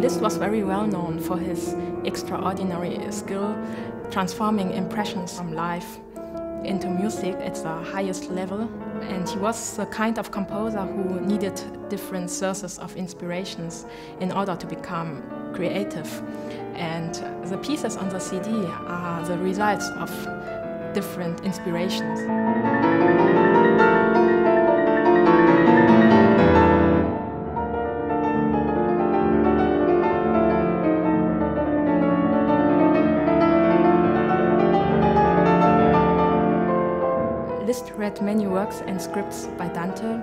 Liszt was very well known for his extraordinary skill transforming impressions from life into music at the highest level. And he was the kind of composer who needed different sources of inspirations in order to become creative. And the pieces on the CD are the results of different inspirations. Liszt read many works and scripts by Dante,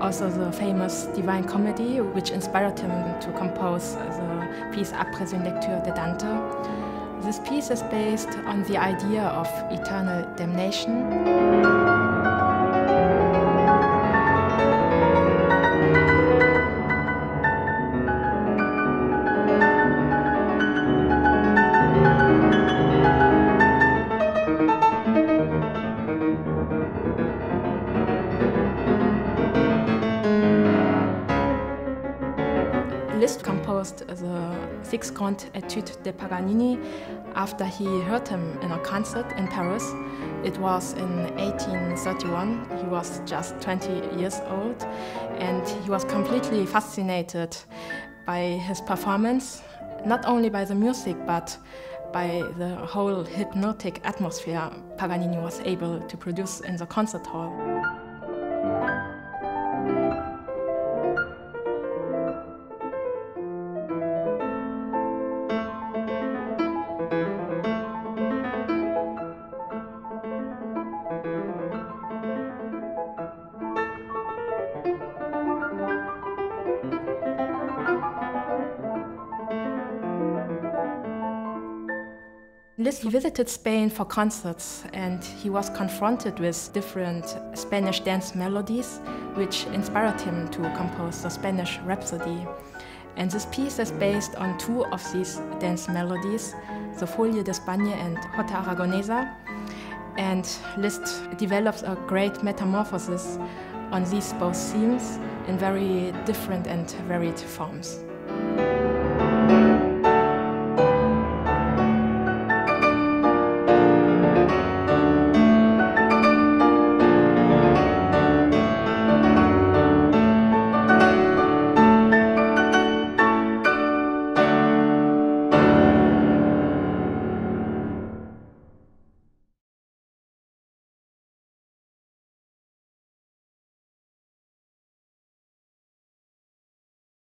also the famous Divine Comedy, which inspired him to compose the piece Après une lecture de Dante. This piece is based on the idea of eternal damnation. Liszt composed the sixth Grandes Études de Paganini after he heard him in a concert in Paris. It was in 1831. He was just 20 years old, and he was completely fascinated by his performance, not only by the music, but by the whole hypnotic atmosphere Paganini was able to produce in the concert hall. Liszt visited Spain for concerts, and he was confronted with different Spanish dance melodies, which inspired him to compose the Spanish Rhapsody. And this piece is based on two of these dance melodies, the Folia de España and Jota Aragonesa. And Liszt develops a great metamorphosis on these both themes in very different and varied forms.